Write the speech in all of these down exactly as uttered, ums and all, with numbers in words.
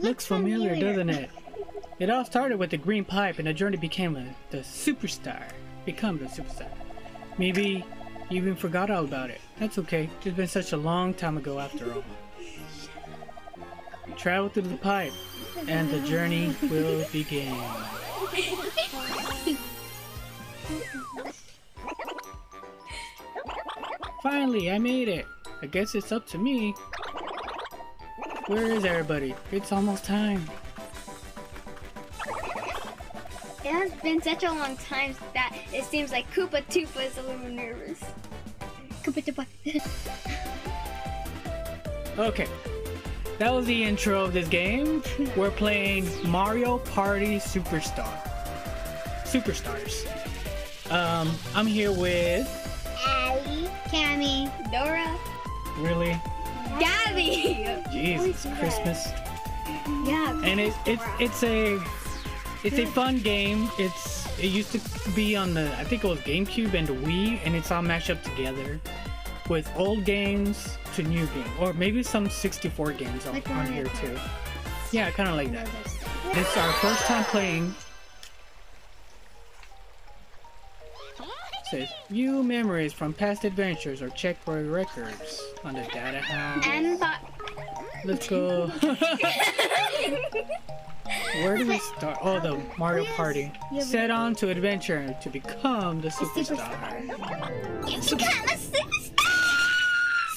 Looks familiar, familiar, doesn't it? It all started with the green pipe, and the journey became the, the superstar. Become the superstar. Maybe you even forgot all about it. That's okay. It's been such a long time ago after all. Travel through the pipe, and the journey will begin. Finally, I made it. I guess it's up to me. Where is everybody? It's almost time. It has been such a long time that it seems like Koopa Troopa is a little nervous. Koopa Troopa. Okay. That was the intro of this game. We're playing Mario Party Superstar. Superstars. Um, I'm here with... Allie, Cammy, Dora. Really? Gabby! Jeez, it's Christmas. Yeah. And it's it's it's a it's a fun game. It's it used to be on the I think it was GameCube and the Wii, and it's all mashed up together with old games to new games, or maybe some sixty-four games on, on here too. Yeah, kind of like that. This is our first time playing. Says, view memories from past adventures or check for records on the data house. And let's go. Where do we start? Oh, the Mario Party. Set on to adventure to become the superstar. Become a superstar!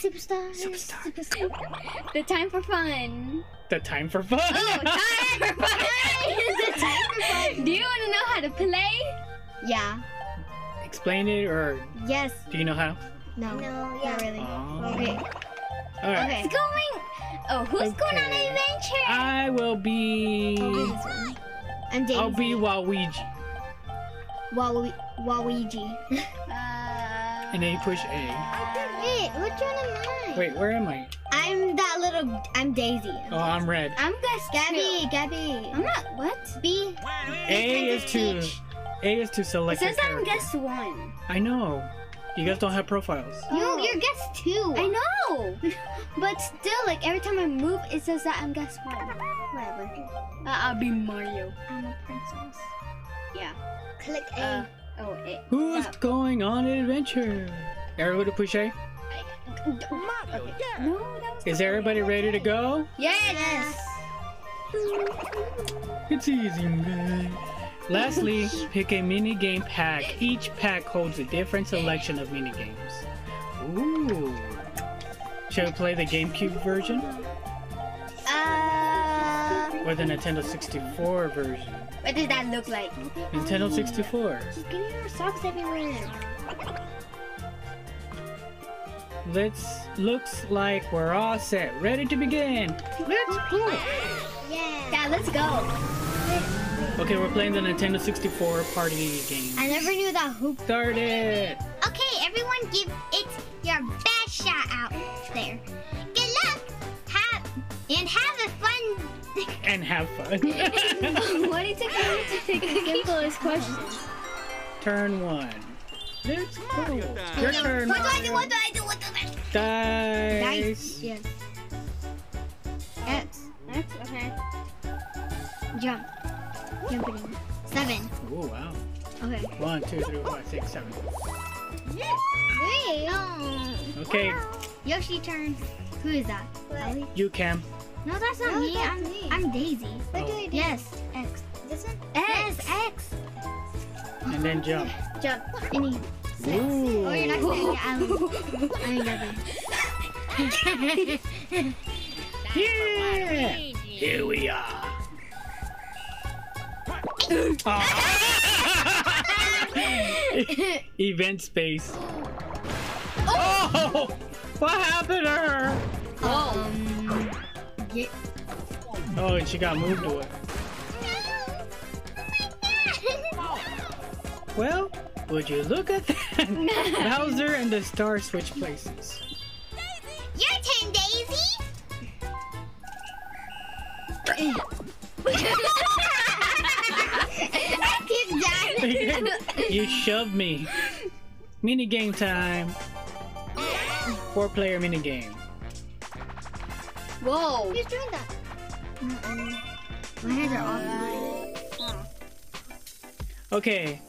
Superstar. Superstar. Superstar. The time for fun. The time for fun. Oh, time for fun. The time for fun. Do you want to know how to play? Yeah. Explain it, or yes. Do you know how? No, no, yeah, not really. Oh. Okay. All right. Okay. It's going. Oh, who's okay. going on an adventure? I will be. Oh, I'm Daisy. I'll be Waluigi. Walu Waluigi. uh... And then you push A. Wait, which one am I? Wait, where am I? I'm that little. I'm Daisy. I'm oh, Daisy. I'm red. I'm guess Gabby. Two. Gabby. I'm not. What? B. A is two. Peach. A is to select. It says I'm guest one. I know. You guys don't have profiles. You, oh. You're guest two. I know. But still, like every time I move, it says that I'm guest one. Whatever. Uh, I'll be Mario. I'm a princess. Yeah. Click A. Uh, oh, A. Who's yeah. going on an adventure? Everybody push A? I, okay. yeah. No, that was Is everybody ready way. to go? Yes. yes. It's easy, man. Lastly, pick a mini game pack. Each pack holds a different selection of mini games. Ooh. Shall we play the GameCube version? Uh. Or the Nintendo sixty-four version? What does that look like? Nintendo sixty-four. She's getting her socks everywhere. Let's. Looks like we're all set. Ready to begin. Let's go. Yeah. Yeah, let's go. Okay, we're playing the Nintendo sixty-four party game. I never knew that hoop. Start it! Okay, everyone give it your best shot out there. Good luck! Have, and have a fun... And have fun. What did it take to take the simplest questions? Turn one. Let's go. Your okay, turn. What do I do? What do I do? What do I do? Dice. Dice. Yes. X. X? Okay. Jump. Jumping. Seven. Oh, wow. Okay. One, two, three, four, six, seven. Yes. Three. Okay. Yoshi turn. Who is that? What? You, Cam. No, that's not no, me. That's I'm, me. I'm Daisy. What oh. do I do? Yes. X. This one? X. X. X. And then jump. Jump. Any. Six. Ooh. Oh, you're not going to Alan. I mean, nothing. Yeah. Here we are. Event space. Oh! Oh! What happened to her? Oh. Yeah. Oh, and she got moved away. No. Oh well, would you look at that? No. Bowser and the star switch places. Your turn, Daisy. I keep dying. You shoved me. Mini game time. Four player mini game. Whoa. Who's doing that? Mm-mm. My hands are off. Oh. Okay,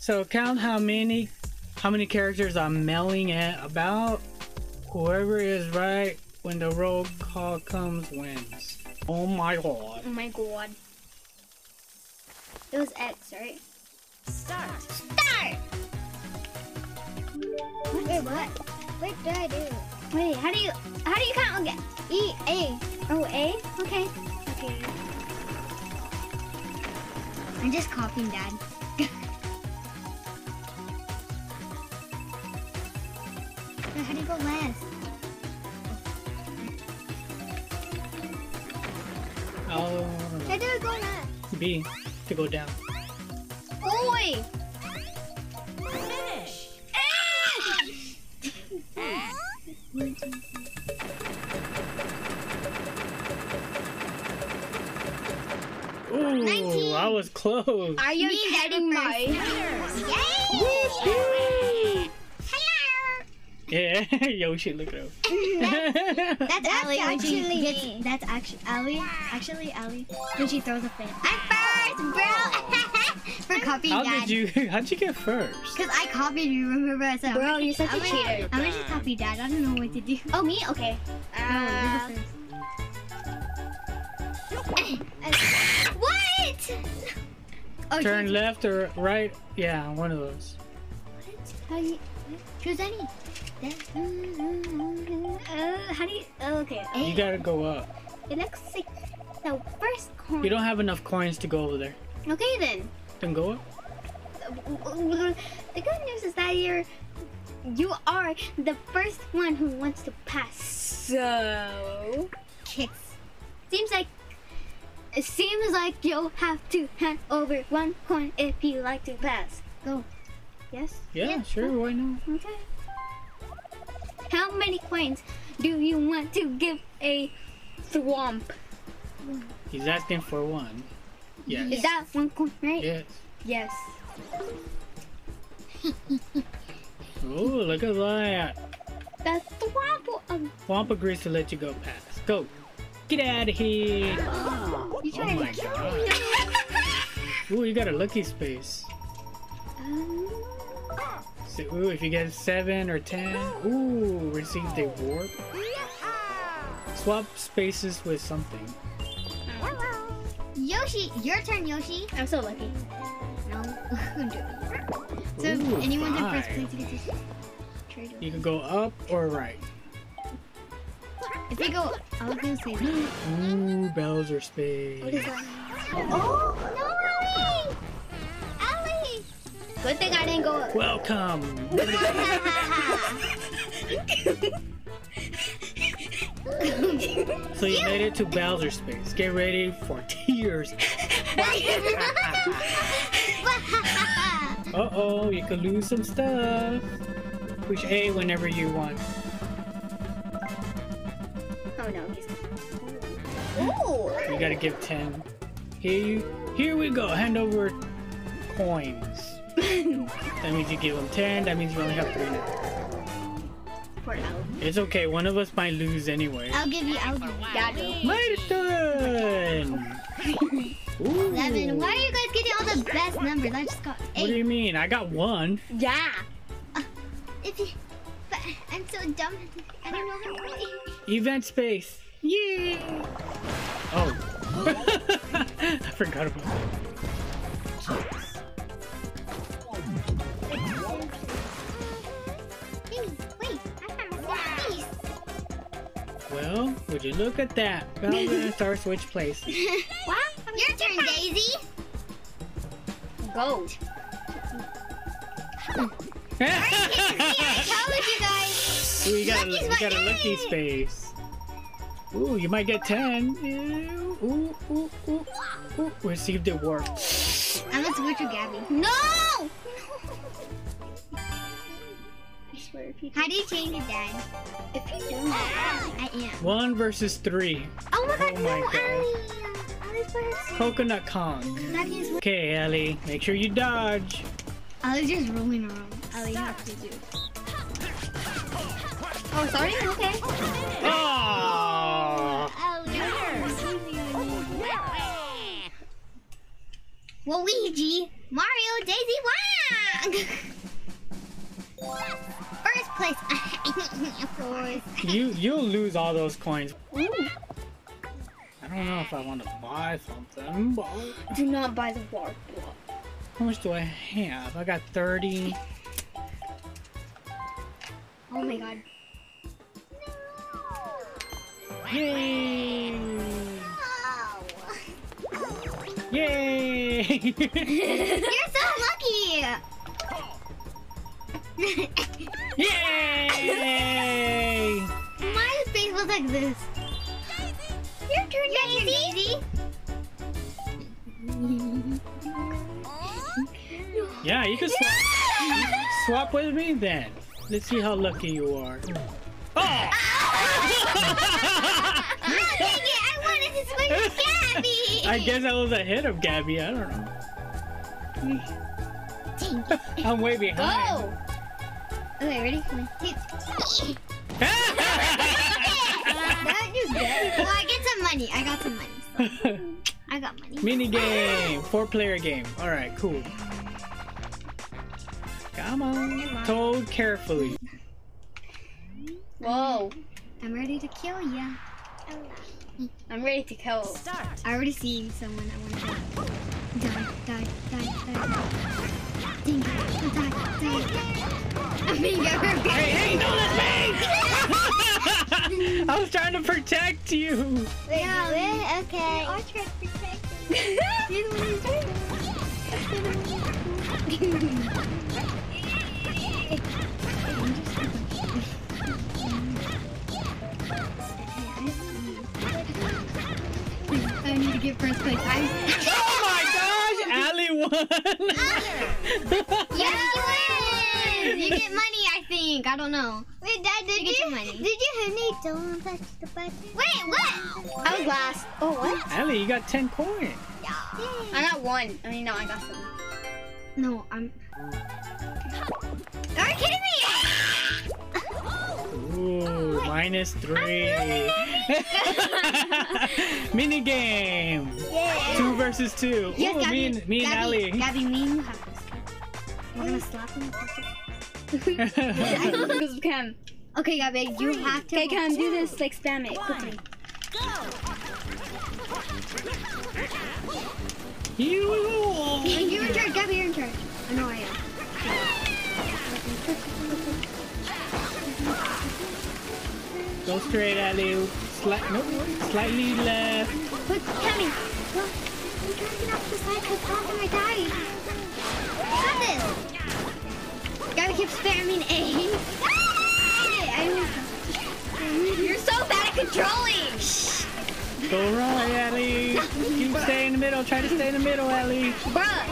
so count how many how many characters I'm mailing at about. Whoever is right when the roll call comes wins. Oh my god. Oh my god. It was X, right? Start. Start! What? Wait, what? What did I do? Wait, how do you how do you count? Okay. E A. Oh, A? Okay. Okay. I'm just copying Dad. How do you go last? Oh. How do I go last? B to go down. Oi! Finish! Ah! Ooh, nineteen. I was close. Are you kidding me? Yay! Yeah, Yoshi, look it up. That's, that's Allie. Actually, gets, that's actually Allie. Actually, Allie. When she throws a fit. I'm first, bro. For copying How Dad. Did you? How'd you get first? Cause I copied you. Remember I said, bro, you're such I'm a gonna, cheater. I'm gonna copy Dad. I don't know what to do. Oh me? Okay. Uh, no, you're the first. What? Oh, turn left or right? Yeah, one of those. What? How you? Choose any. Uh, how do you? Oh, okay. You gotta go up. It looks like the first coin. You don't have enough coins to go over there. Okay then. Then go up. The good news is that you're, you are the first one who wants to pass. So, kiss. Seems like, it seems like you'll have to hand over one coin if you like to pass. Go. Yes. Yeah. yeah. Sure. Why not? Okay. How many coins do you want to give a Thwomp? He's asking for one. Yes. Is that one coin, right? Yes. Yes. Ooh, look at that. The Thwomp. Um, Thwomp agrees to let you go past. Go. Get out of here. Oh, you tried oh my to kill God. me. Ooh, you got a lucky space. Um, So, ooh, if you get seven or ten, ooh, receive the warp. Swap spaces with something. Hello. Yoshi, your turn, Yoshi. I'm so lucky. No, I'm joking. So ooh, anyone's in first place, you get to trade. You can go up or right. If you go, I was gonna say. Ooh, Bowser space. What is that? Oh no! Good thing I didn't go up. Welcome. So you made it to Bowser space. Get ready for tears. Uh oh, you could lose some stuff. Push A whenever you want. Oh no. Ooh. You gotta give ten. Here, you, here we go. Hand over coins. That means you give them ten, that means you only have three now. Poor Al. It's okay, one of us might lose anyway. I'll give you, I'll give you. Gotcha. My turn! eleven. Why are you guys getting all the best numbers? I just got eight. What do you mean? I got one. Yeah. Uh, if you, but I'm so dumb. I don't know how to play. Event space. Yay! Oh. I forgot about that. Well, would you look at that? Well, we're gonna start switch place. What? Your turn, Daisy. Go. I told you guys. Ooh, you got Lucky's a, you got a lucky space. Ooh, you might get ten. Ooh, ooh, ooh, ooh. Received it warp. I'm gonna switch with Gabby. No! No! How do you change it, Dad? If you do, I am. One versus three. Oh my god, oh my no, god. Allie! Uh, Coconut Kong. Okay, Allie, make sure you dodge. Allie's just rolling around. Allie, you have to do. Oh, sorry? Okay. Oh! Allie, Waluigi, Mario, Daisy, Wang! First place. Of course. You you'll lose all those coins. Ooh. I don't know if I want to buy something, but do not buy the water block. How much do I have? I got thirty. Oh my god. No. Yay! No. Yay! You're so lucky! Yay! My face was like this. Your turn, Daisy. Yeah, you can swap. Swap with me then. Let's see how lucky you are. Oh! Oh I dang it! I wanted to swing with Gabby! I guess I was ahead of Gabby. I don't know. I'm way behind. Go! Okay, ready? Come on. That is good. Well, I get some money. I got some money. So. I got money. Mini game. Four player game. Alright, cool. Come on. Come on. Toad carefully. Whoa. I'm ready to kill ya. I'm ready to kill. Start. I already see someone I want to die. Die, die, die, die. Dingo, die, die. I'm being overpowered. Hey, hey, don't let me! I was trying to protect you. Wait, no, wait, okay. I tried to protect you. You're the one who's trying to. I need to get first place. Oh my gosh, Allie won. Yeah, you win. You get money. I think. I don't know. Wait, Dad, did you, you get your money? Did you need someone touch the button? Wait, what? I was last. Oh, what? Ellie, you got ten coins. Yeah. Yay. I got one. I mean, no, I got seven. No, I'm. Are you kidding me? Ooh, oh, minus three. Mini game. Yeah. Two versus two. Yes, Ooh, Gabby, me and me Gabby, and Ellie. Gabby, me and you have this. We're gonna slap him. Cam. Okay, Gabby, you have to. Okay, Cam, do this, like spam it quickly. You. You're in charge, Gabby. You're in charge. I know I am. Go straight, Allie. Sli nope. Slightly left. But Cammy, look, I'm trying to get off the side because Pop and Daddy. Stop this. Gotta keep spamming A. You're so bad at controlling. Shh. Go wrong, Ellie. Keep staying in the middle. Try to stay in the middle, Ellie. Bruh.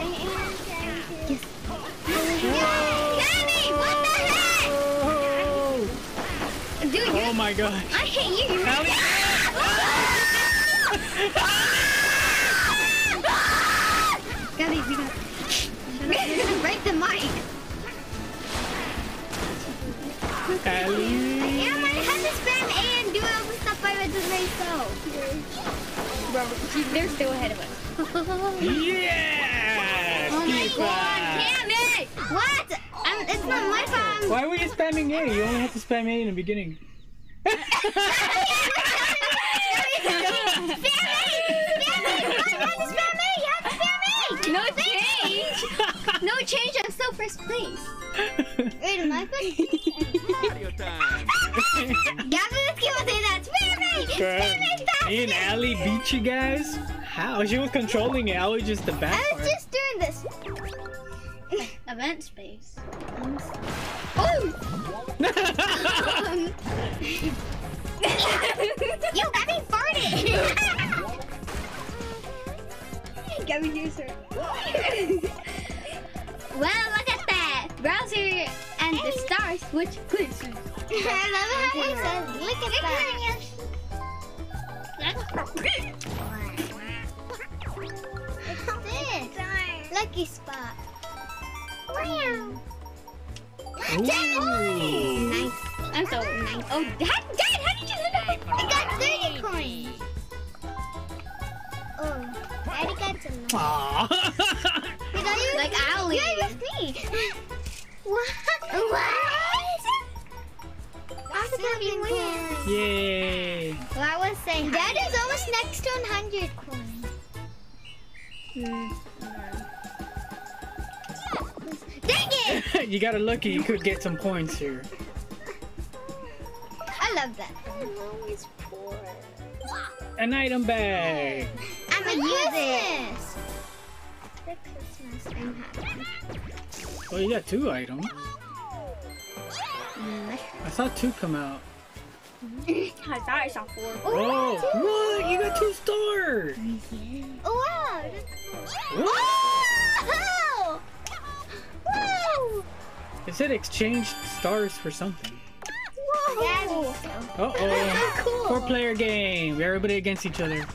Yes. Sammy, what the heck? Dude, oh my god. I hate you. You're Ellie. Ah! Gabby, you got it. You're gonna break the mic. Ellie. Yeah, I had to spam A and do all the stuff I would do myself. Bro, they're still ahead of us. Yeah! Oh my god, damn it! What? I'm, it's not my fault. Why were you spamming A? You only had to spam A in the beginning. Spam A! Spam A! Why do you spam A? You have to spam A! No change! No change, I'm still first place. Wait, am I good? Mario time. Gabby, let's keep on saying that. Spam it! Spam it faster! Me and Allie beat you guys? How? She was controlling it. I was just the back I was part. Just doing this. Event space. Oh! Yo, Gabby farted! Gabby, do sir. Well, look at that! Browser! And the stars, which glitches. I love how he says, look at that. What's this? Lucky spot. Wow. Nice. I'm so nice. Oh, Dad, Dad, how did you do that? I got thirty coins. Oh, I like Ali. Yeah, that's me. What? What? That's gonna be weird. Yay. Well, I would say that is almost next to one hundred coins. Hmm. Dang it! You gotta lucky you could get some points here. I love that. I'm always poor. An item bag. I'ma use this. The Christmas thing happened. Well, you got two items. Mm. I saw two come out. I thought I saw four. Oh, oh what? You got two stars. Yeah. Oh, wow. Oh. It said exchange stars for something. Whoa! Uh oh. Cool. Four player game. Everybody against each other.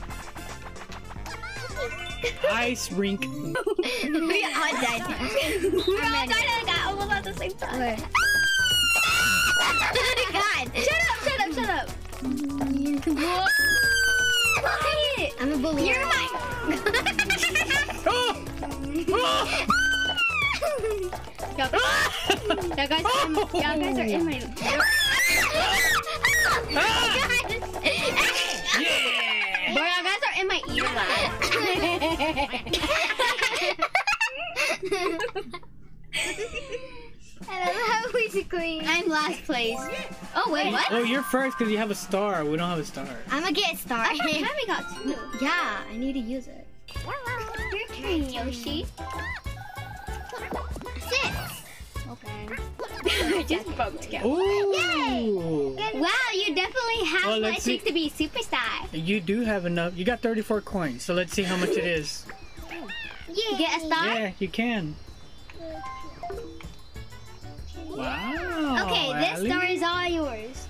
Ice rink. We all died. We all died and got almost at the same time. God. Shut up, shut up, shut up. I'm a balloon. You're mine. Y'all guys, oh. guys are in my... Yeah. Boy, y'all guys are in my ear lab. I love how we queen. I'm last place. Oh, wait, what? Oh, you're first because you have a star. We don't have a star. I'm going to get a star. I haven't got two. Yeah, I need to use it. You're carrying Yoshi. Six. Okay. We're just broke together. Yay! Wow, you definitely have well, what it takes to be a superstar. You do have enough. You got thirty-four coins, so let's see how much it is. Yeah. Get a star? Yeah, you can. Wow. Okay, this Ali. star is all yours.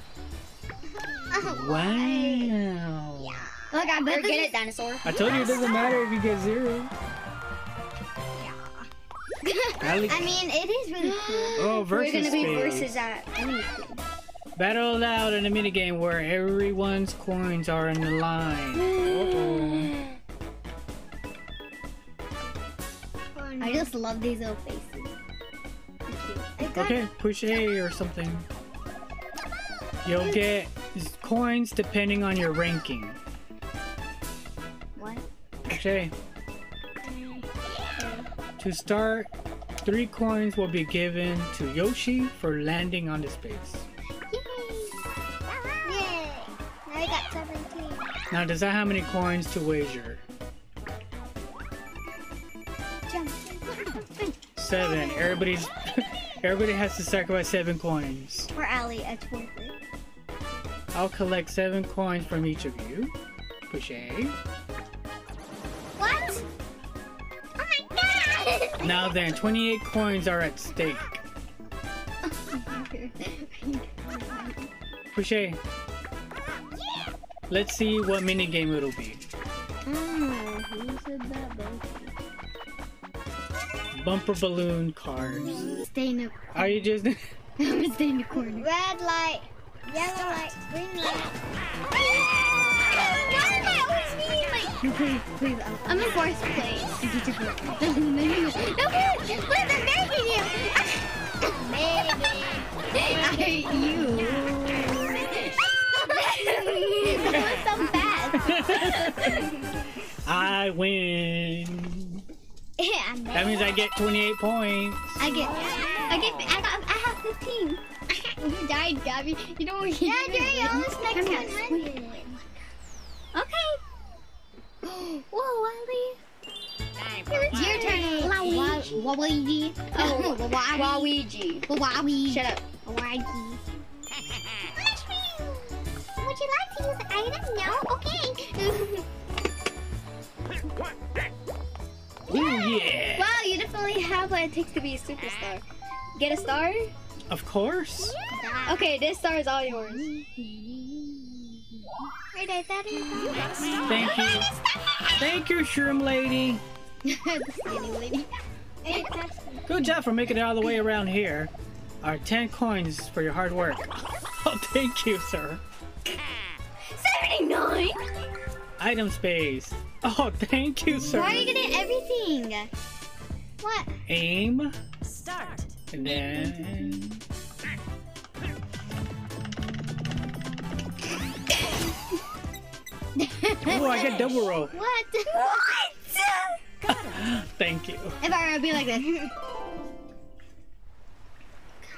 Wow. Yeah. Look, I better get it, dinosaur. I told you it doesn't matter if you get zero. I mean, it is really cool. Oh, versus We're gonna be versus at anything. Battle allowed in a minigame where everyone's coins are in the line. Uh-oh. I just love these little faces. Okay, okay, push A or something. You'll get coins depending on your ranking. What? Push A. To start, three coins will be given to Yoshi for landing on the space. Yay! Yay! Now I got seventeen. Now, does that have many coins to wager? Jump. Seven. Everybody's. Everybody has to sacrifice seven coins. For Ali, it's worth it. I'll collect seven coins from each of you. Push A. What? Now then, twenty-eight coins are at stake. Push A. Let's see what minigame it'll be. Oh, who said that? Bumper balloon cars. Stay in the corner. Are you just... I'm gonna stay in the corner. Red light, yellow light, green light. Why did I always need Please, please, I'll, I'll I'm in fourth place. Maybe. No, please, please, I'm begging you. Maybe. I hate you. That was so fast. I win. Yeah, that means I get twenty-eight points. I get, I get, I got, I have fifteen. You died, Gabby. You don't want to Yeah, Jerry, almost next one hundred. Okay. Whoa, Wally! It's your turn, Waluigi. Waluigi. Oh, Waluigi. Waluigi. Shut up. Waluigi. Would you like to use the item? No? Okay. Ooh, yeah. Wow, you definitely have what it takes to be a superstar. Get a star? Of course. Yeah. Okay, this star is all yours. Right, that is awesome. Thank you. Thank you, Shroom Lady. Good job for making it all the way around here. Our ten coins for your hard work. Oh, thank you, sir. seventy-nine! Item space. Oh, thank you, sir. Why are you good at everything? What? Aim. Start. And then... Oh, I got double roll. What? What? Thank you. If I were, I'd be like this.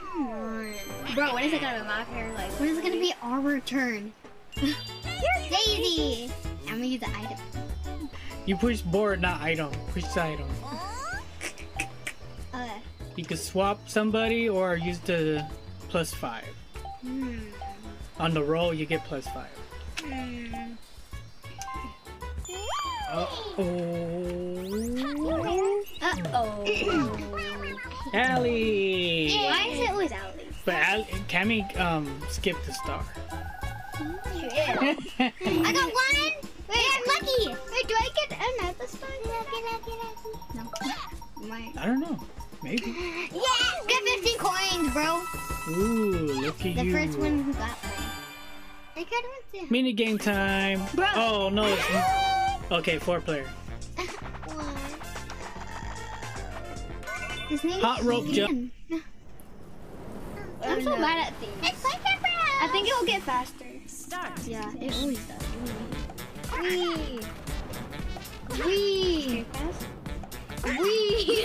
Come on. Bro, when is it gonna be my favorite? Like, when is it gonna be our turn? Daisy! I'm gonna use the item. You push board, not item. Push the item. Okay. You can swap somebody or use the plus five. Hmm. On the roll, you get plus five. Hmm. Uh-oh. Uh-oh. Allie! Why is it always Allie? But Allie, Cammy um, skipped the star. I got one in! Wait, I'm lucky! Wait, do I get another star? Lucky, lucky, lucky. No. My... I don't know. Maybe. Yes! Get fifteen coins, bro! Ooh, look at the you. The first one who got one. I got one too. Mini game time! Bro. Oh, no. It's... Okay, four player. Hot rope jump. I'm so mad at things. It's like a bro. I think it will get faster. Start. Yeah, it always does. Wee. Wee. Wee.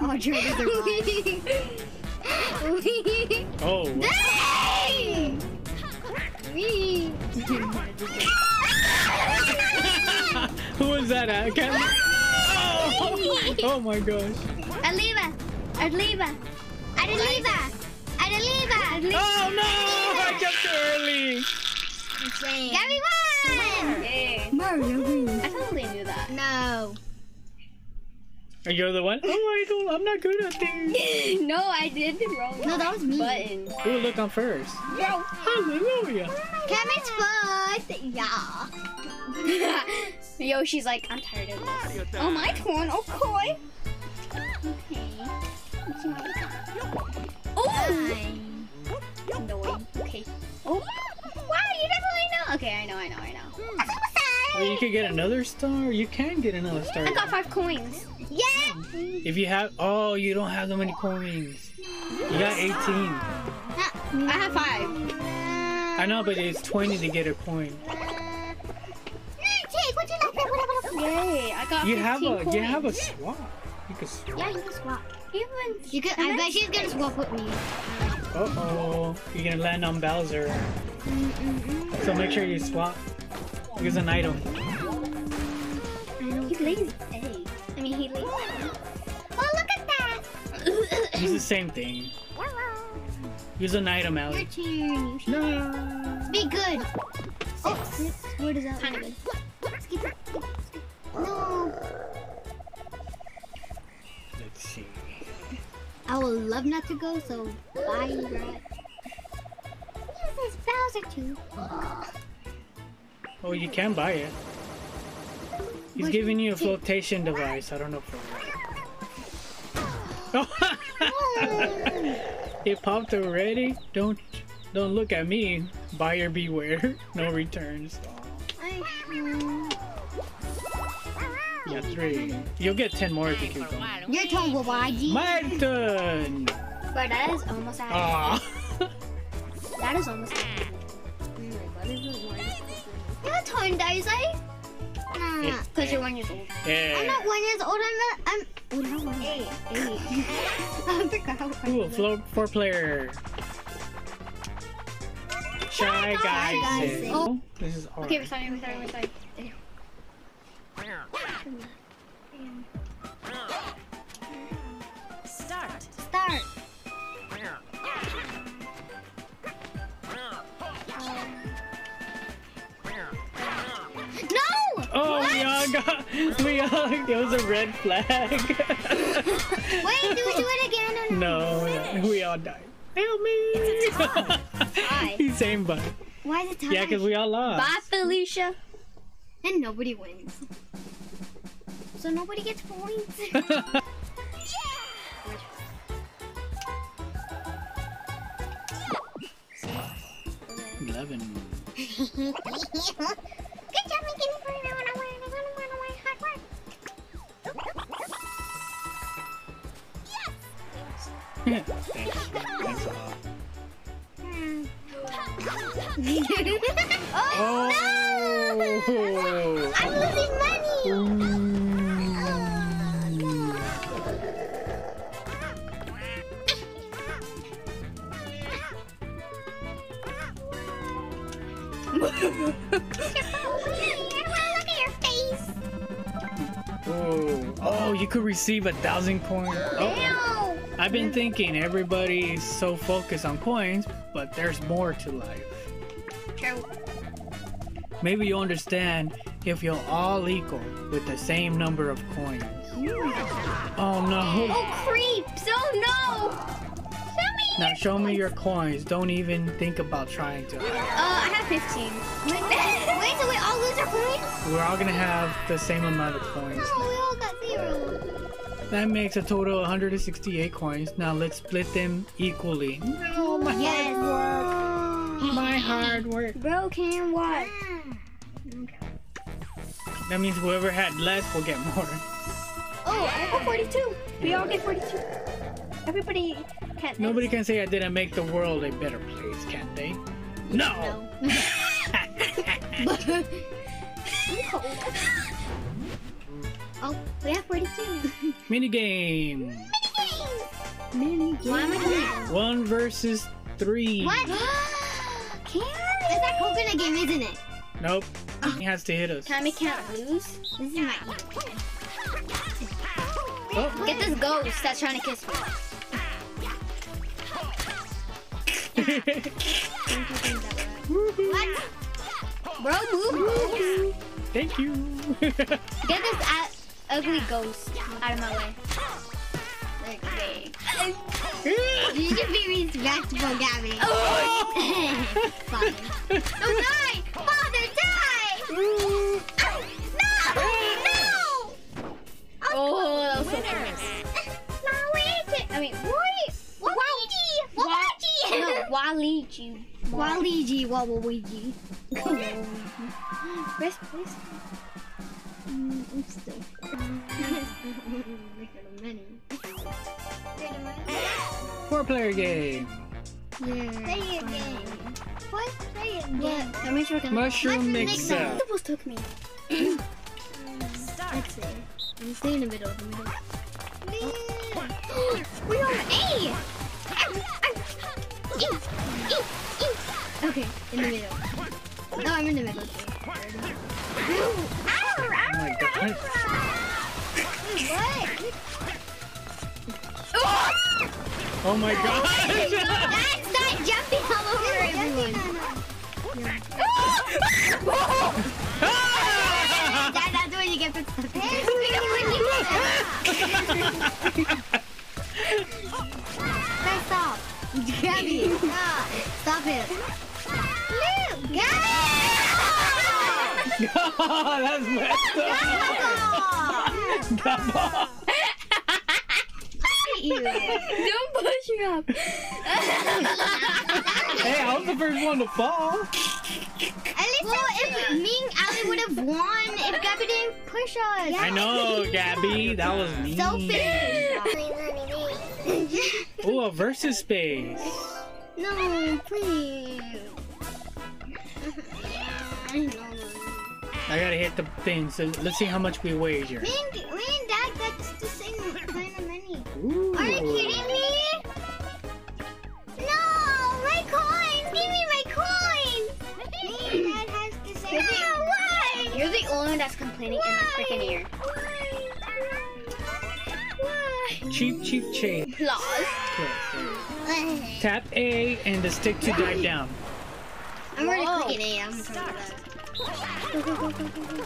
Oh, Drew, these are wrong. Wee. Oh. Dang! Wee. Who was that at? I can't... Oh. Oh my gosh. Aliva. Aliva. Aliva. Adeliva! Oh no! Adeliva. I jumped early! Insane. Gabby won! Hey. Mario wins. I totally knew that. No. Are you the one? Oh, I don't, I'm not good at things. No, I did the wrong button. No, that was me. Button. Ooh, look, I'm first. Yo! Hallelujah! Cameron's first! Yeah. Yoshi's like, I'm tired of this. Oh, my turn. Okay. Okay. Nine. Annoying. Okay. Oh. Wow, you definitely know. Okay, I know, I know, I know. I'm so sorry. You could get another star. You can get another star. I got five coins. Yeah. If you have, oh, you don't have that many coins. You got eighteen. I have five. I know, but it's twenty to get a point. Yay! I got you have a, coins. You have a swap. You can swap. Yeah, you can swap. You could, I bet she's gonna swap with me. Uh oh, you're gonna land on Bowser. Mm-mm-mm. So make sure you swap. Use an item. He lays eggs. I mean, he lays eggs. Oh, look at that! Use the same thing. Use an item, Allie. Your turn. No. Be good. Six. Oh, six. What is that? Kind of good. Skip it. No. Let's see. I would love not to go, so bye, right? Yes, it's Bowser too. Oh, you can buy it. He's what giving you a flotation device. I don't know for what. Oh. It popped already. Don't don't look at me. Buyer beware. No returns. I Yeah, three. You'll get ten more if you keep going. Your turn, Waluigi. My turn. But that is almost out. Aww. That is almost out. Your turn, Daisy. Nah, because you're one year old. Yeah. I'm not one year old. I'm not. I'm. Oh, not eight. Eight. I forgot how far. Ooh, floor, four player. Shy guys. guys. Oh. This is hard. Okay, we're sorry. We're sorry. We're sorry. Start. Start. No! Oh, what? We all got. We all. It was a red flag. Wait, do we do it again? Or no, no, no, we all died. Help me! It's a tie. He's saying bye. Why is it tie? Yeah, because we all lost. Bye, Felicia. And nobody wins. So nobody gets points. Yeah. Eleven. Good job, making it for everyone. Thanks. Thanks a lot. Oh, oh no! I'm losing money! Mm. Oh, look at your face! Oh, oh, you could receive a thousand coins. Oh. I've been thinking everybody is so focused on coins, but there's more to life. True. Maybe you'll understand if you're all equal with the same number of coins. Oh no! Oh creeps! Oh no! Show me! Now show me your coins. Don't even think about trying to. Uh, I have fifteen. Wait, wait, so we all lose our coins? We're all gonna have the same amount of coins. No, we all got zero. That makes a total of one hundred sixty-eight coins. Now let's split them equally. No, my yes. hard work. My hard work. Broken what? That means whoever had less will get more. Oh, I got forty-two. We all get forty-two. Everybody can't. Nobody can say I didn't make the world a better place, can they? No. no. Oh, we have forty-two. Mini game. Mini game. Mini game. Why am I doing One versus three. What? Carrie. Is that coconut game, isn't it? Nope. Oh. He has to hit us. Tommy can't lose. This is my oh. Get this ghost that's trying to kiss me. What? Bro, move. Thank you. Get this out. Ugly ghost out of my way. Okay. You should be respectful, Gabby. Oh! Father. Don't die! Father, die! Oh, no! No! Oh, oh that was so close. Waluigi! I mean, what? Waluigi! Waluigi! No, Waluigi. Waluigi, Waluigi. Rest, please. Mm, I'm still. Four-player game. Yeah. Player game. What player game? Yeah. So make sure mushroom mix up. What the bus took me? Let's see. I'm staying in the middle. In the middle. Oh. We are A. E. E. E. Okay, in the middle. No, I'm in the middle. Okay. Oh my God. What? Oh my God. That's not jumping all over everyone. That, that's when you get the stop. Gabby, stop. Stop it. Luke, Gabby! No, that's messed up. Come on. Don't push me up. Hey, I was the first one to fall. At least well, if me and Ali would have won if Gabby didn't push us. Yeah. I know, Gabby. That was me. So fair. Ooh, a versus space. No, please. I know. I gotta hit the thing, so let's see how much we wager. Me and, me and Dad got the same kind of money. Ooh. Are you kidding me? No, my coin! Give me my coin! Me and Dad has the same. No, why? You're the only one that's complaining why? in the freaking ear. Why? Why? Cheap, cheap chain. Applause. Cool. Tap A and the stick to dive down. I'm already clicking A. I'm gonna start. Go, go, go, go, go. No,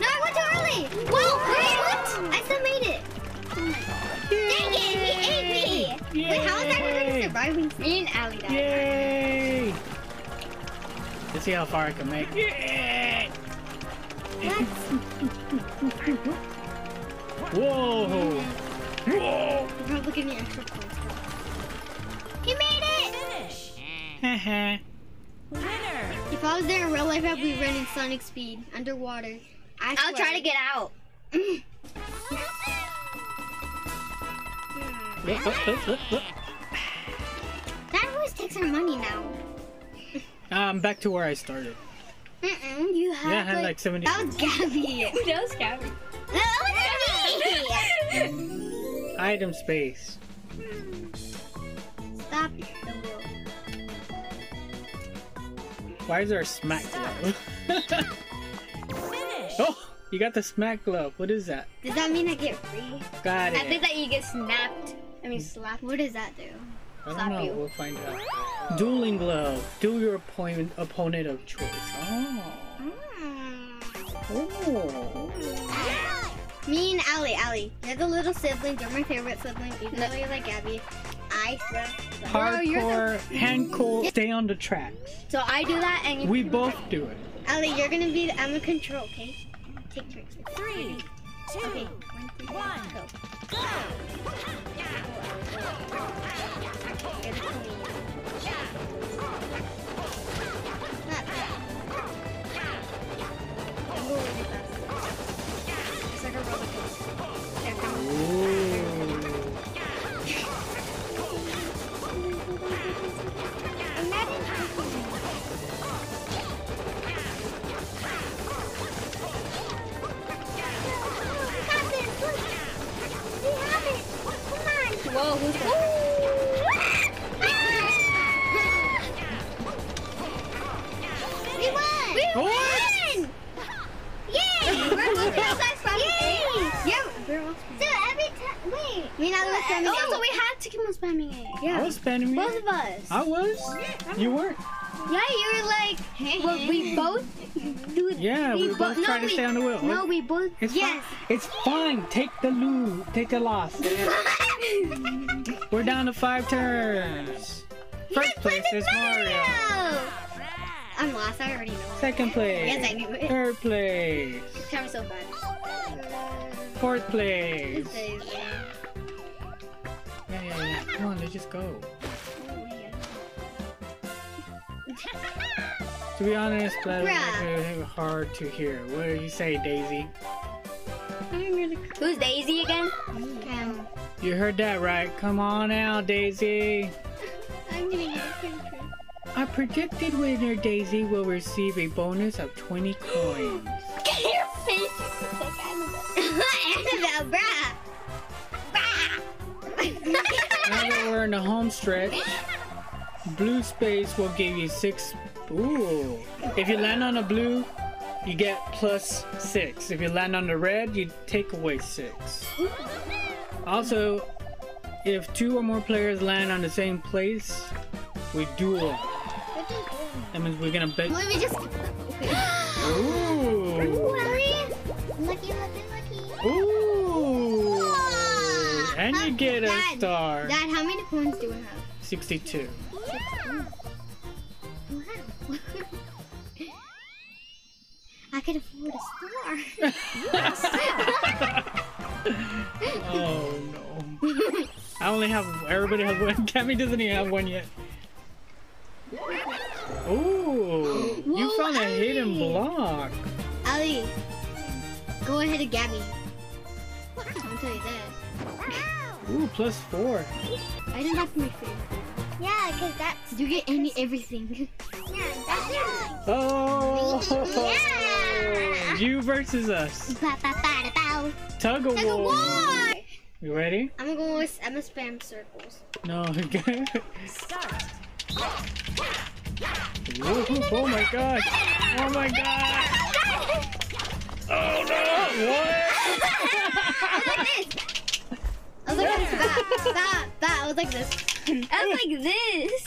I went too early! Whoa! Wait, what? I still made it! Yay. Dang it! He ate me! Yay. Wait, how is that going to survive when me and Allie died? Yay! Let's see how far I can make it. Yeah. Whoa! Whoa! Don't look at me extra points. He made it! Finish! Haha. Winner. If I was there in real life, I'd be running Sonic speed underwater. I I'll try to get out. That voice takes our money now. I'm um, back to where I started. Mm-mm, you had, yeah, I had like, like seventy. That was Gabby. That was Gabby. That was me. Item space. Stop the wheel. Why is there a smack glove? Finish. Oh, you got the smack glove. What is that? Does that mean I get free? Got it. I think that you get snapped. I mean slapped. What does that do? I don't Slap know. You. We'll find out. Dueling glove. Duel your opponent opponent of choice. Oh. Mm. Oh. Yeah. Me and Allie. Allie, you're the little sibling. You're my favorite sibling. Even though you like Abby. I suck. Hardcore, the... hand cool, stay on the track. So I do that and you We both play. do it. Allie, you're gonna be the, I'm a control, okay? Take turns. Three, two, okay. one, three, one, go. Go. It's like a roller coaster. Whoa, who's that? We won! We won! Yay! We're looking outside from Yay! Yeah, we're all spamming. Dude, every time. Wait. We're not all spamming. Oh, so we had to keep on spamming it. Yeah. I was spamming it. Both of us. I was? You weren't. Yeah, you were like, well, we both. Do it. Yeah, we, we both, both try no, to we, stay on the wheel. No, we both. It's yes. Fine. It's fine. Take the loo. Take the loss. We're down to five turns. First place is Mario. Mario. I'm lost. I already know. Second place. Yes, I knew it. Third place. It's time so bad. Fourth place. Yeah, yeah, yeah. Come on, let's just go. To be honest, that's hard to hear. What do you say, Daisy? Who's Daisy again? Um, you heard that right. Come on out, Daisy. I'm gonna get a picture. Our predicted winner, Daisy, will receive a bonus of twenty coins. Get your face! It's like Annabelle. Annabelle, bruh! Bruh! Now that we're in the home stretch, blue space will give you six. Ooh. If you land on a blue, you get plus six. If you land on the red, you take away six. Also, if two or more players land on the same place, we duel. That means we're gonna bet. Let me just. Ooh. Really? Lucky, lucky, lucky. Ooh. And you get a star. Dad, how many coins do we have? sixty-two. I could afford a star. Oh no. I only have, everybody has one. Cammy doesn't even have one yet. Ooh, Whoa, you found Ali. a hidden block. Ali, go ahead and Gabby. I'll tell you that. Ooh, plus four. I didn't have to make food. Yeah, because that's... You get any everything. Yeah, that's yours. Oh! Yeah. You versus us. Ba, ba, ba, ba. Tug of war. You ready? I'm gonna go with... I'm gonna spam circles. No, okay. Start. Oh my god. Oh my god. Oh no! What? I was like this. I was like this. Stop. Stop. Stop. I was like this. I was like this.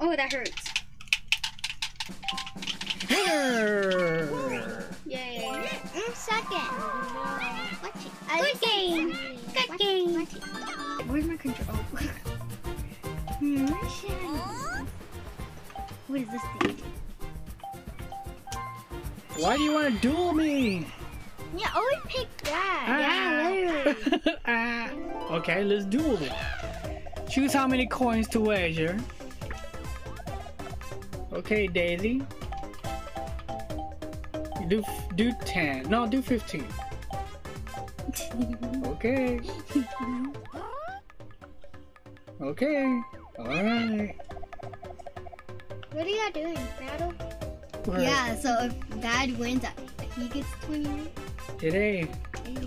Oh, that hurts. Yay. I'm second. Watch it. Good game. Good game. Watch it. Where's my control? hmm. What is this thing? Why do you want to duel me? Yeah, always pick that. Ah. Yeah, literally. ah. Okay, let's duel it. Choose how many coins to wager. Okay, Daisy. Do do ten. No, do fifteen. Okay. Okay. Alright. What are you doing? Battle? Right. Yeah, so if Dad wins, he gets twenty. Today. Hey.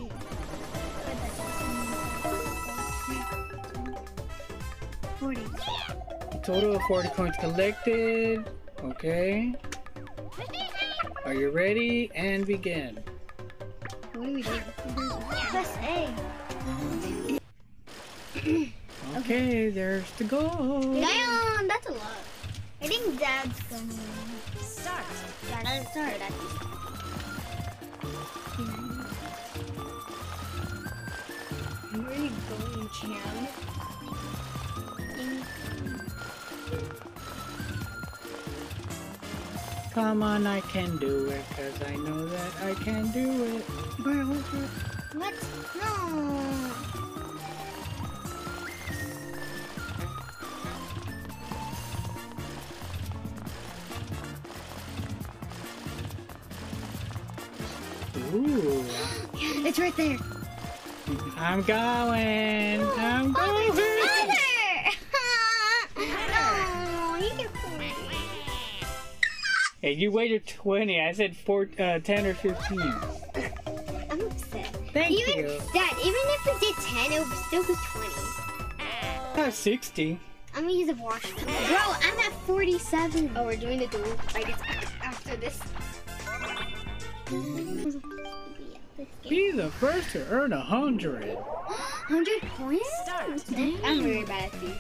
forty. A total of forty coins collected. Okay. Are you ready? And begin. What do we do? Press A. Okay, okay, there's the goal. Damn, that's a lot. I think Dad's gonna start. Yeah, let's start. Where are you going, champ? Come on, I can do it, cause I know that I can do it. Where was it? What? No! Ooh. It's right there! I'm going! Oh, I'm going! Oh, hey, you waited twenty. I said four, uh, ten or fifteen. I'm upset. Thank even, you. Dad, even if we did ten, it would still be twenty. I have sixty. I'm gonna use a wash. Bro, I'm at forty-seven. Oh, we're doing the duel right after this. Be the first to earn a hundred. Hundred points? Start. Damn. I'm very bad at these.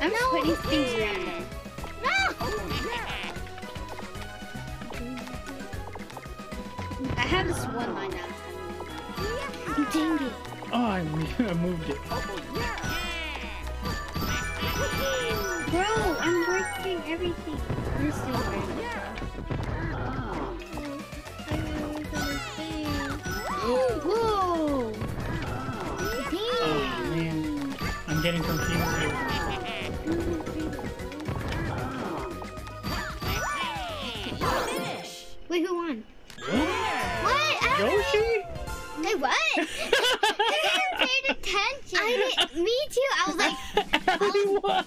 I'm no, putting things yeah. around there. No! I have this one line now. Yeah. Dang it. Oh, I, I moved it. Oh, yeah. Bro, I'm breaking everything. You're still breaking it. Whoa! Oh, man. I'm getting confused here. Wait, who won? What? What? Yoshi? Wait, what? I didn't pay attention. I didn't, me too. I was like, Ellie won.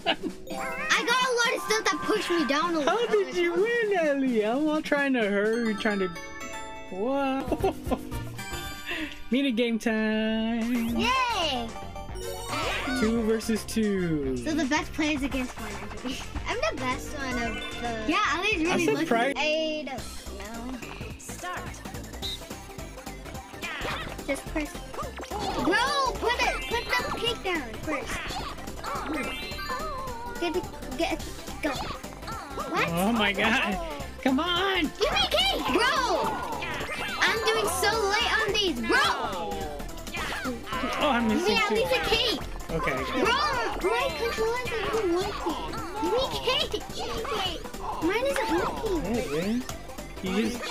I got a lot of stuff that pushed me down a lot. How did you win, Ellie? I'm all trying to hurry, trying to. Whoa! Mini game time. Yay! Two versus two. So the best players against one. I'm the best one of the. Yeah, Ellie's really looking. I'm surprised. I don't know. Start. Just press. Bro, put it, put the cake down first. Get it, get it, go. What? Oh my God! Come on! Give me cake, bro. I'm doing so late on these, bro. Oh, I'm missing two. Give me at least a cake. Okay. Bro, my controller isn't working. Give me cake. Mine isn't working. Yeah, man. You just,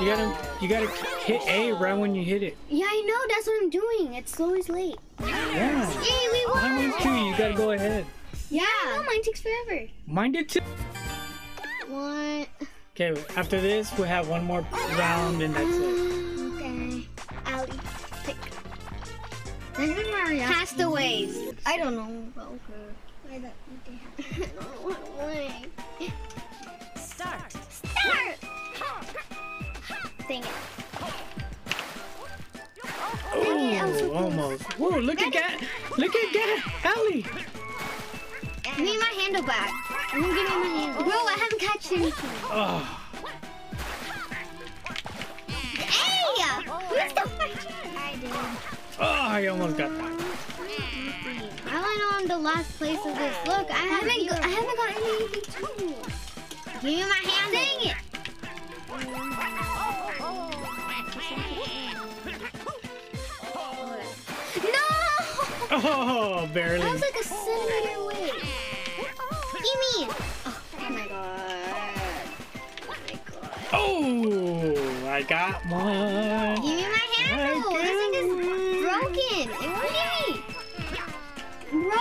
you gotta, you gotta hit A right when you hit it. Yeah, I know. That's what I'm doing. It's always late. Yeah. Yay, we won. Mine went two. You gotta go ahead. Yeah. No, mine takes forever. Mine did too. What? Okay. After this, we have one more round, and that's it. Okay. Allie, pick. Castaways. I don't know about her. I don't know what to play. Start. Start! Dang it. Oh, almost. Whoa, look at that. Look at that. Ellie. Give me my handle back. I'm gonna give me my handle. Bro, I haven't catched anything. Oh. Hey! Where's the fuck? I did. Oh, I almost got that. I went on the last place of this. Look, I haven't, go, I haven't got anything too. Give me my hand. Dang it! No! Oh, barely. That was like a centimeter away. Give me! Oh, oh my God. Oh my God. Oh, I got one. Give me my hand. This thing is broken. It won't give me. Bro,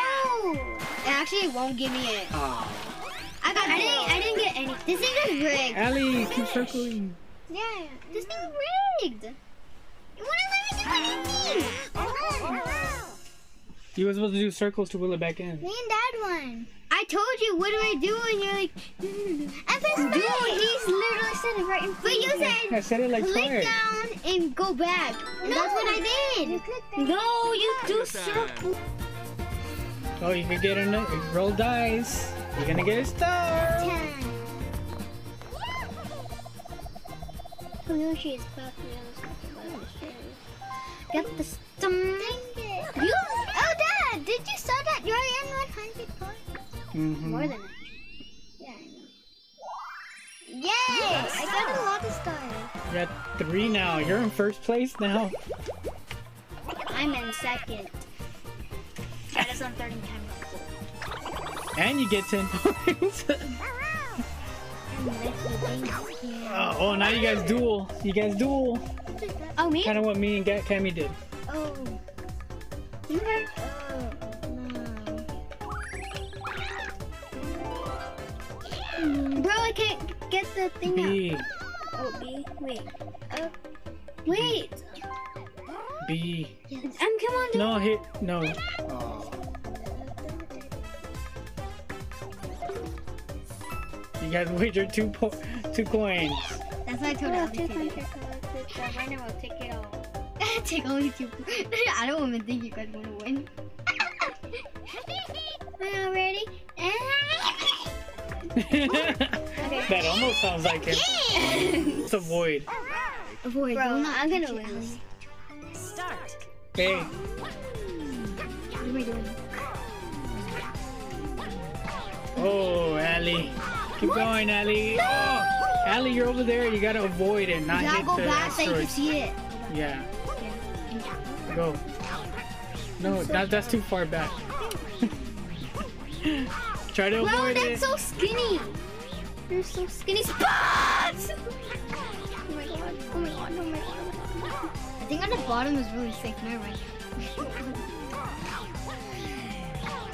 won't give me it. Oh. I got. I didn't, I didn't get any. This thing is rigged. Ellie, keep circling. Yeah, this thing is rigged. You wouldn't let me do anything. Oh. You were supposed to do circles to wheel it back in. Me and Dad won. I told you, what do I do? And you're like, mm-hmm. I'm just doing. He's literally sitting right in front. But you said, I said it like click twice. Down and go back. And no, that's what I did. You click down. No, you do circles. Oh, you could get another. Roll dice. You're gonna get a star. Ten. Oh, Yoshi is back. Got the star. You. Oh, Dad, did you saw that? You're in one hundred points. Mm-hmm. More than that. Yeah, I know. Yay! Yes. I got a lot of stars. You're at three now. You're in first place now. I'm in second. I just on thirteen times. And you get ten points. oh, oh, now you guys duel. You guys duel. Oh, me? Kind of what me and Cammy did. Oh. Okay. Bro, I can't get the thing B. out. Oh, B. Wait. Uh, wait. B. Yes. Um, come on. No, it. hit. No. Oh. You guys wagered two po two coins. That's what I told you. Oh, two coins are collected. The winner will take it all. Take only two. I don't even think you guys want to win. Am I ready? That almost sounds like it. It's a void. A void. Bro, no, I'm gonna win. Start. Hey. What am I doing? Oh, Ellie. Keep what? going, Ellie. No! Oh, Ellie, you're over there. You gotta avoid and not you hit go the back so you can see it. Yeah. yeah. Go. No, so that, that's too far back. Try to avoid it. Wow, that's so skinny. You're so skinny. Spots! Oh my god. Oh my god. Oh my god. I think on the bottom is really sick. Never mind.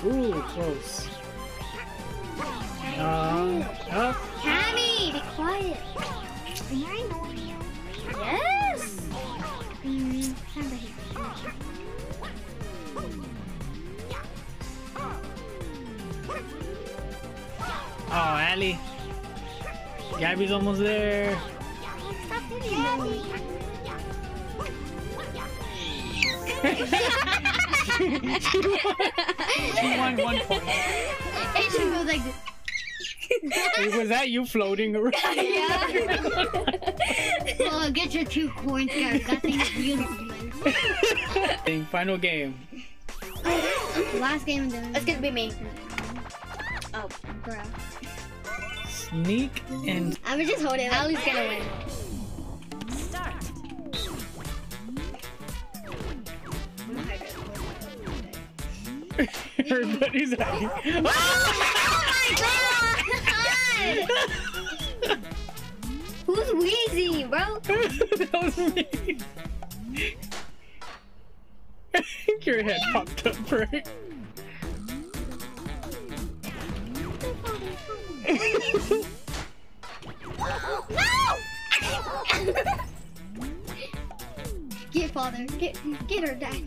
Ooh, close. Um, up. Cammy, be quiet. Yes! Mm, Oh, Ellie. Gabby's almost there. Stop hitting Gabby. she, she won one point. And she goes like this. Wait, was that you floating around? Yeah. Well, get your two coins, guys. That thing is beautiful. Final game. Last game. Then it's gonna be me. Oh, bro. Sneak and... I was just holding it. Ellie's gonna win. Start. Everybody's happy. Oh, oh my god! Who's wheezy, bro? That was me. I think your head popped up, right? No! Get father, get get her dad.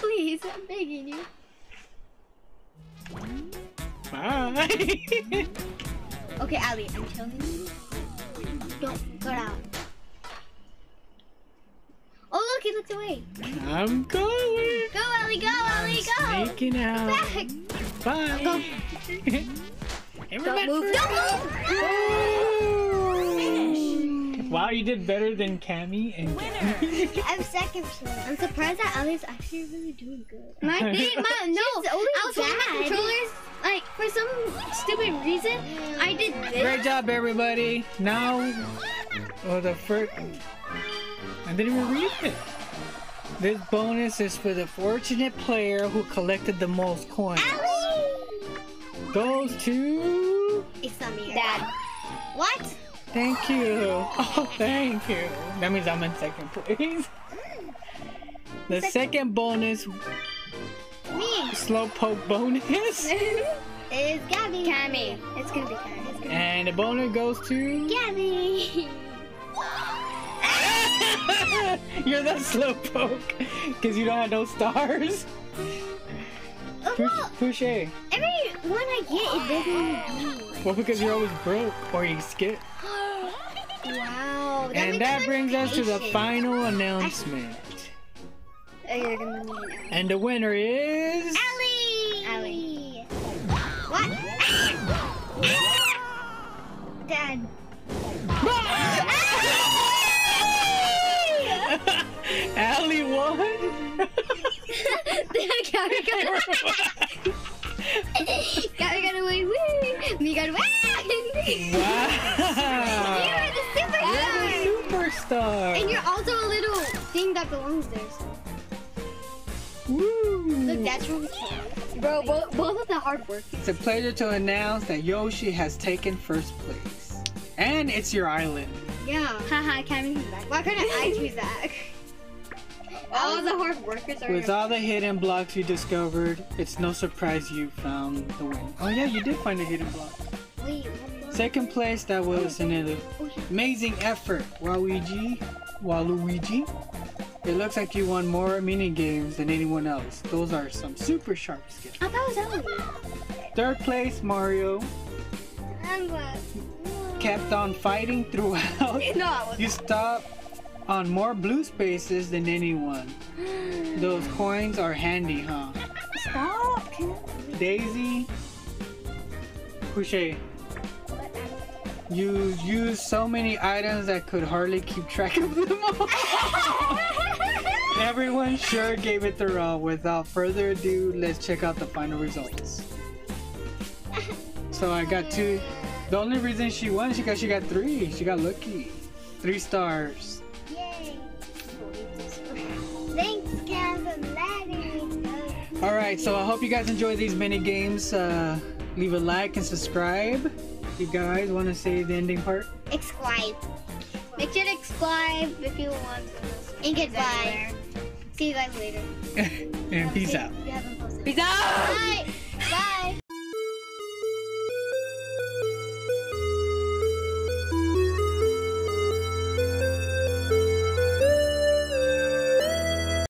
Please, I'm begging you. Bye. Okay, Ellie, I'm telling you. Don't go down. Oh look, he looked away. I'm going. Go, Ellie, go, Ellie, go. Sneaking out. Back. Bye. Go. Don't move. Don't move. Oh. Wow, you did better than Cammy and Winner. I'm second place. I'm surprised that Ellie's actually really doing good. My thing, my no, She's only I was holding my controllers. Like for some stupid reason, I did this. Great job, everybody. Now, oh the first, I didn't even read it. This bonus is for the fortunate player who collected the most coins. Ellie! Goes to... Isamir. Dad. What? Thank you. Oh, thank you. That means I'm in second place. The second, second bonus... Me. Slowpoke bonus. It's Gabby. Cammy. It's gonna be Cammy. And the bonus goes to Gabby. You're the slowpoke because you don't have no stars. Oh, push, well, push A. Every one I get, it doesn't mean. Well, because you're always broke or you skip. Wow. That and that brings patient. us to the final announcement. I... Oh, you're gonna need an Ellie. And the winner is Ellie. Ellie. What? Dad. Ellie won. Gabby got away. Gabby got away. Woo! Me got away. Wow. You are the superstar. You're the superstar. And you're also a little thing that belongs there. So. Woo! Look, that's from bro. Both, both of the hard work. It's a pleasure to announce that Yoshi has taken first place, and it's your island. Yeah. Haha. Cammy is back. Why couldn't I choose that? All the hard workers are With here. all the hidden blocks you discovered, it's no surprise you found the win. Oh yeah, you did find a hidden block. Wait, Second place, that was oh, an oh, amazing effort, Waluigi. Waluigi. It looks like you won more mini games than anyone else. Those are some super sharp skills. I thought it was Ellie. Third place, Mario. I'm glad. Kept on fighting throughout. No, I wasn't. You stopped on more blue spaces than anyone. Those coins are handy, huh? Stop! Daisy, Couché, you used so many items that could hardly keep track of them all. Everyone sure gave it their all. Without further ado, let's check out the final results. So I got two. The only reason she won is because she got three. She got lucky. Three stars. Thanks, guys, for letting us. All right, so I hope you guys enjoy these mini games. Uh, leave a like and subscribe. You guys want to say the ending part? Subscribe. Make sure to subscribe if you want to. And goodbye. See you guys later. And peace out. Peace out. Bye. Bye.